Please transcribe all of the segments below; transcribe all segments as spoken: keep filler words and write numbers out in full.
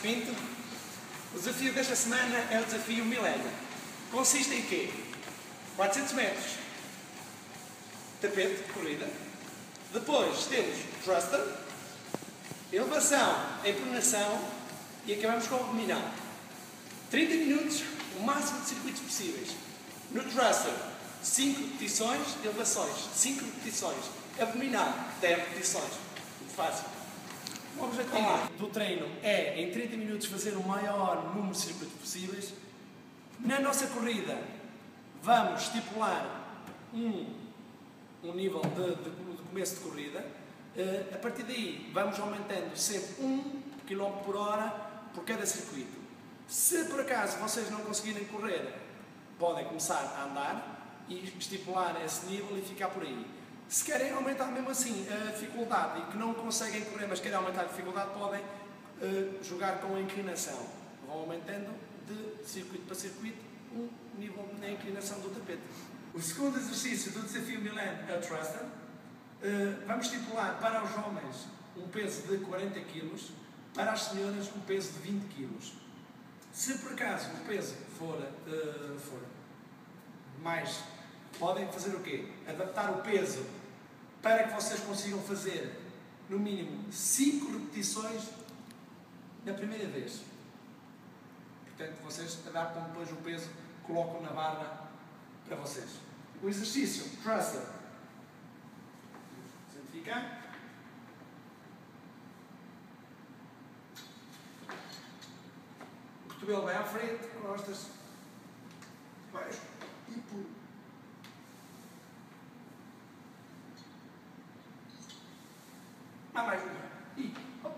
Pinto. O desafio desta semana é o desafio Milena. Consiste em quê? quatrocentos metros. Tapete, corrida. Depois temos thruster, elevação em pronação e acabamos com o abdominal. trinta minutos, o máximo de circuitos possíveis. No thruster, cinco repetições, elevações, cinco repetições. Abdominal, dez repetições. Muito fácil. O objetivo do treino é, em trinta minutos, fazer o maior número de circuitos possíveis. Na nossa corrida, vamos estipular um, um nível de, de, de começo de corrida. Uh, a partir daí, vamos aumentando sempre um quilómetro por hora por cada circuito. Se por acaso vocês não conseguirem correr, podem começar a andar e estipular esse nível e ficar por aí. Se querem aumentar mesmo assim a dificuldade e que não conseguem correr, mas querem aumentar a dificuldade, podem uh, jogar com a inclinação. Vão aumentando de circuito para circuito um nível na inclinação do tapete. O segundo exercício do desafio Milan é o thruster. Uh, vamos estipular para os homens um peso de quarenta quilos, para as senhoras um peso de vinte quilos. Se por acaso o peso for, uh, for mais, podem fazer o quê? Adaptar o peso para que vocês consigam fazer no mínimo cinco repetições na primeira vez. Portanto, vocês adaptam depois o peso, colocam na barra para vocês. O exercício thruster. Vamos ficar. O cotovelo vai à frente, costas, baixo e pulo. Ah, mais um. E, oh.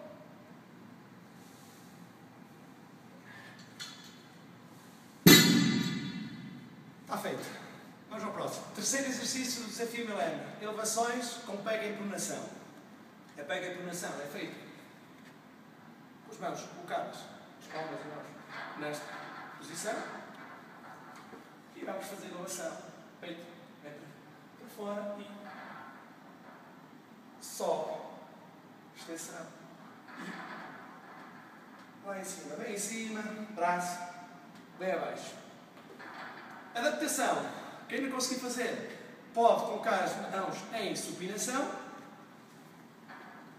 Está feito. Vamos ao próximo. Terceiro exercício do desafio Milene. Elevações com pega em pronação. A pega em pronação é feito com as mãos colocadas, as palmas e mãos nesta posição. E vamos fazer a elevação. Peito, entra para fora e sobe. Extensão. Lá em cima, bem em cima, braço, bem abaixo. Adaptação. Quem não conseguir fazer, pode colocar as mãos em supinação.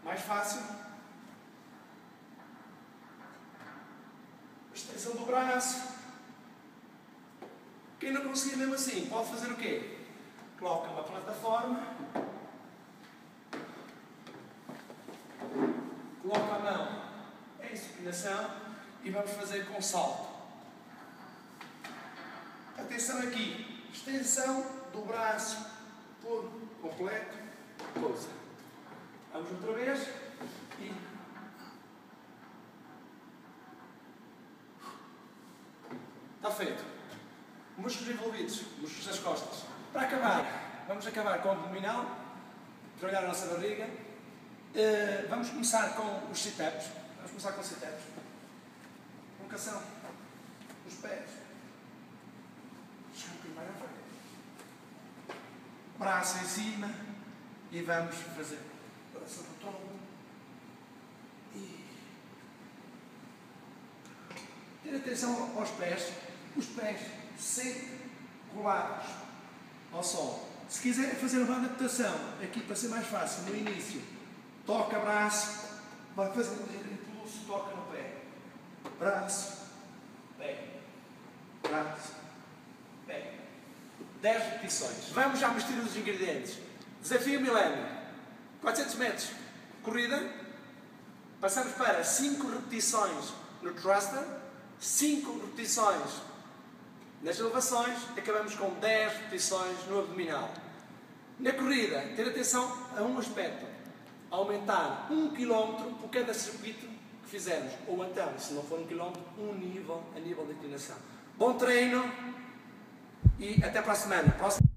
Mais fácil. Extensão do braço. Quem não conseguir mesmo assim, pode fazer o quê? Coloca uma plataforma. Coloca a mão em supinação e vamos fazer com salto. Atenção aqui, extensão do braço por completo, pousa. Vamos outra vez e está feito. Músculos envolvidos, músculos das costas. Para acabar, vamos acabar com o abdominal, trabalhar a nossa barriga. Uh, vamos começar com os situps. Vamos começar com os situps. Colocação dos pés. Chão primeiro à frente. Braço em cima. E vamos fazer. Braço no tronco. E. Ter atenção aos pés. Os pés sempre colados ao solo. Se quiser fazer uma adaptação, aqui para ser mais fácil, no início. Toca braço, vai fazendo um impulso, toca no pé. Braço, pé, braço, pé. dez repetições. Vamos já misturar os ingredientes. Desafio Milene. quatrocentos metros. Corrida. Passamos para cinco repetições no thruster. cinco repetições nas elevações. Acabamos com dez repetições no abdominal. Na corrida, ter atenção a um aspecto. Aumentar um quilómetro por cada circuito que fizermos. Ou então, se não for um quilómetro, um nível a nível de inclinação. Bom treino e até para a semana. Próximo.